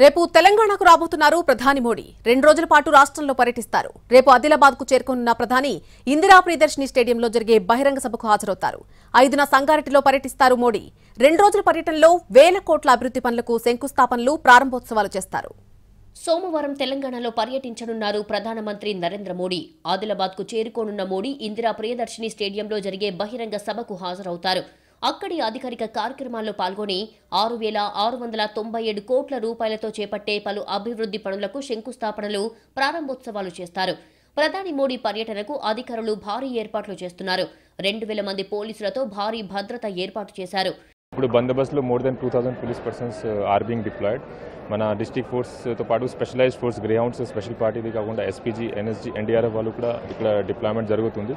రేపు తెలంగాణకు రాబోతున్నారు ప్రధాని మోడీ రెండు రోజుల పాటు రాష్ట్రంలో పర్యటిస్తారు రేపు ఆదిలాబాద్కు చేరుకున్న ప్రధాని ఇందిరా ప్రియదర్శిని స్టేడియంలో జరిగే బహిరంగ సభకు హాజరవుతారు 5న సంగారెడ్డిలో పర్యటిస్తారు మోడీ రెండు రోజుల పర్యటనలో వేల కోట్ల అభివృద్ధి పనులకు శంకుస్థాపనలు ప్రారంభోత్సవాలు చేస్తారు సోమవారం తెలంగాణలో పర్యటించనున్నారు ప్రధానమంత్రి నరేంద్ర మోడీ ఆదిలాబాద్కు చేరుకోనున్న మోడీ ఇందిరా ప్రియదర్శిని స్టేడియంలో జరిగే బహిరంగ సభకు హాజరవుతారు అక్కడి అధికారిక కార్యక్రమాల్లో పాల్గొని 6697 కోట్ల రూపాయలతో చేపట్టే పలు అభివృద్ధి పనులకు శంకుస్థాపనలు ప్రారంభోత్సవాలు చేస్తారు ప్రధాని మోడీ పర్యటనకు అధికారులు భారీ ఏర్పాట్లు చేస్తున్నారు 2000 మంది పోలీసులతో భారీ భద్రత ఏర్పాటు చేశారు ఇప్పుడు బందోబస్తులో more than 2000 police persons are being deployed మన డిస్ట్రిక్ట్ ఫోర్స్ తో పాటు స్పెషలైజ్డ్ ఫోర్స్ గ్రేహౌండ్స్ స్పెషల్ పార్టీది కాకుండా ఎస్పీజీ ఎన్ఎస్జీ ఎన్డీఆర్ఎఫ్ వాళ్ళు కూడా ఇక్కడ డిప్లాయ్మెంట్ జరుగుతుంది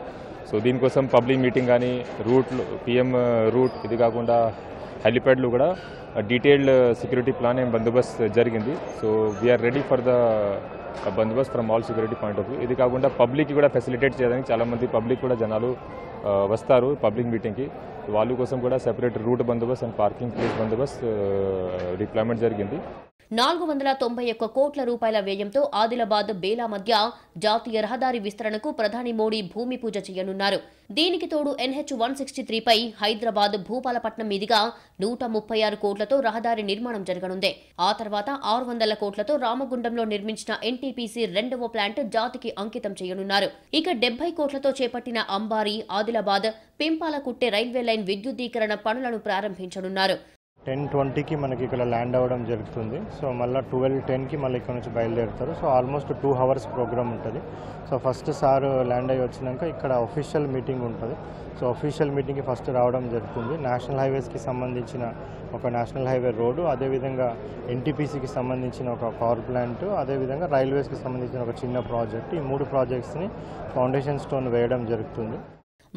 సో దీనికోసం పబ్లిక్ మీటింగ్ కానీ రూట్ పిఎం రూట్ ఇది కాకుండా హెలిప్యాడ్లు కూడా డీటెయిల్డ్ సెక్యూరిటీ ప్లాన్ అండ్ బందోబస్తు జరిగింది so we are ready for the బందోబస్తు from all security point of view ఇది కాకుండా పబ్లిక్ కూడా ఫెసిలిటేట్ చేయడానికి చాలామంది పబ్లిక్ కూడా జనాలు వస్తారు పబ్లిక్ మీటింగ్కి వాళ్ళ కోసం కూడా సెపరేట్ రూట్ బందోబస్తు అండ్ పార్కింగ్ ప్లేస్ బందోబస్తు డిప్లాయ్మెంట్ జరిగింది 491 కోట్ల రూపాయల వ్యయంతో ఆదిలాబాద్ బేలా మధ్య జాతీయ రహదారి విస్తరణకు ప్రధాని మోడీ భూమి పూజ చేయనున్నారు దీనికి తోడు NH-163 పై హైదరాబాద్ భూపాలపట్నం మీదుగా 136 కోట్లతో రహదారి నిర్మాణం జరగనుంది ఆ తర్వాత 600 కోట్లతో రామగుండంలో నిర్మించిన NTPC రెండవ ప్లాంట్ జాతికి అంకితం చేయనున్నారు ఇక 70 కోట్లతో చేపట్టిన అంబారీ ఆదిలాబాద్ పింపాలకుట్టే రైల్వే లైన్ విద్యుద్దీకరణ పనులను ప్రారంభించనున్నారు 10:20 की मन की लैंड अव जरूर सो माला 12:10 की मल्ल इकडे बैलदेतर सो आलमोस्ट 2 hours प्रोग्राम उ सो फस्ट सार लैंड अच्चा इक official meeting so official meeting की फस्ट राव जरूर नेशनल हाईवेज़ की संबंधी और नेशनल हाईवे रोड अदे विधा एनटीपीसी की संबंधी पावर प्लांट अदे विधा रेलवेज़ की संबंधी और चिन्ह प्रोजेक्ट मूड प्रोजेक्ट्स नि फाउंडेशन स्टोन वेयडम जरूर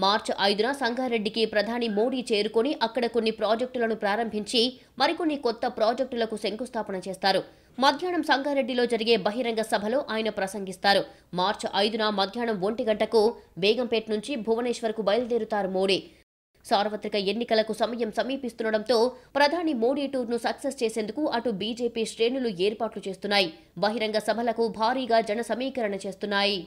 మార్చి 5న సంగారెడ్డికి ప్రధాని మోడీ చేరుకొని అక్కడ కొన్ని ప్రాజెక్టులను ప్రారంభించి మరికొన్ని కొత్త ప్రాజెక్టులకు శంకుస్థాపన చేస్తారు మధ్యాహ్నం సంగారెడ్డిలో జరిగే బహిరంగ సభలో ఆయన ప్రసంగిస్తారు మార్చి 5న మధ్యాహ్నం 1 గంటకు బేగంపేట నుంచి భువనేశ్వర్కు బయలుదేరుతారు మోడీ సార్వత్రిక ఎన్నికలకు సమయం సమీపిస్తుండడంతో ప్రధాని మోడీ టూర్ను సక్సెస్ చేసేందుకు అటు బీజేపీ శ్రేణులు ఏర్పాట్లు చేస్తున్నాయి బహిరంగ సభలకు భారీగా జన సమీకరణ చేస్తున్నాయి